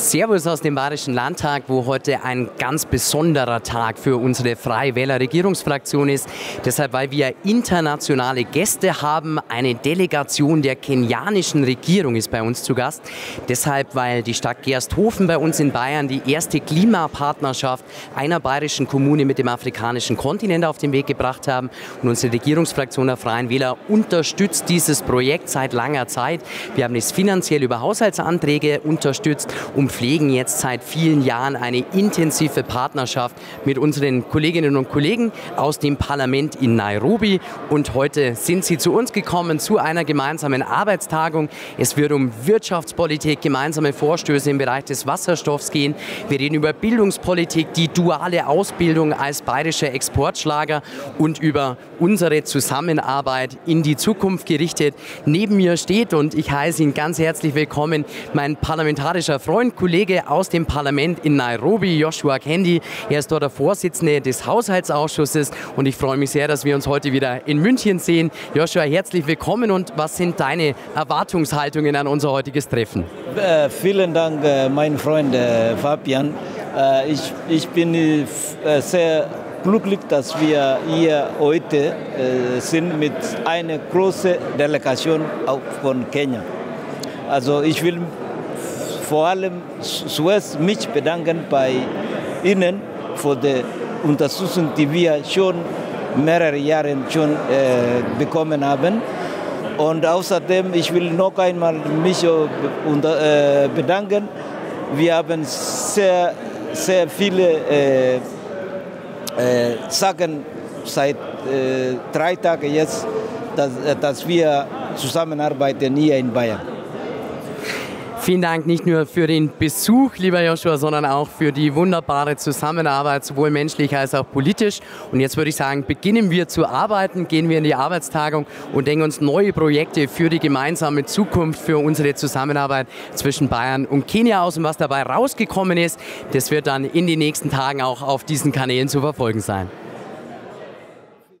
Servus aus dem Bayerischen Landtag, wo heute ein ganz besonderer Tag für unsere Freien Wähler Regierungsfraktion ist. Deshalb, weil wir internationale Gäste haben, eine Delegation der kenianischen Regierung ist bei uns zu Gast. Deshalb, weil die Stadt Gersthofen bei uns in Bayern die erste Klimapartnerschaft einer bayerischen Kommune mit dem afrikanischen Kontinent auf den Weg gebracht haben. Und unsere Regierungsfraktion der Freien Wähler unterstützt dieses Projekt seit langer Zeit. Wir haben es finanziell über Haushaltsanträge unterstützt und pflegen jetzt seit vielen Jahren eine intensive Partnerschaft mit unseren Kolleginnen und Kollegen aus dem Parlament in Nairobi. Und heute sind sie zu uns gekommen zu einer gemeinsamen Arbeitstagung. Es wird um Wirtschaftspolitik, gemeinsame Vorstöße im Bereich des Wasserstoffs gehen. Wir reden über Bildungspolitik, die duale Ausbildung als bayerischer Exportschlager und über unsere Zusammenarbeit in die Zukunft gerichtet. Neben mir steht, und ich heiße ihn ganz herzlich willkommen, mein parlamentarischer Freund, Kollege aus dem Parlament in Nairobi, Joshua Kandie. Er ist dort der Vorsitzende des Haushaltsausschusses und ich freue mich sehr, dass wir uns heute wieder in München sehen. Joshua, herzlich willkommen, und was sind deine Erwartungshaltungen an unser heutiges Treffen? Vielen Dank, mein Freund Fabian. Ich bin sehr glücklich, dass wir hier heute sind mit einer großen Delegation auch von Kenia. Also ich will vor allem zuerst mich bedanken bei Ihnen für die Unterstützung, die wir schon mehrere Jahre bekommen haben. Und außerdem, ich will noch einmal mich bedanken. Wir haben sehr, sehr viele Sachen seit 3 Tagen jetzt, dass wir zusammenarbeiten hier in Bayern. Vielen Dank nicht nur für den Besuch, lieber Joshua, sondern auch für die wunderbare Zusammenarbeit, sowohl menschlich als auch politisch. Und jetzt würde ich sagen, beginnen wir zu arbeiten, gehen wir in die Arbeitstagung und denken uns neue Projekte für die gemeinsame Zukunft, für unsere Zusammenarbeit zwischen Bayern und Kenia aus. Und was dabei rausgekommen ist, das wird dann in den nächsten Tagen auch auf diesen Kanälen zu verfolgen sein.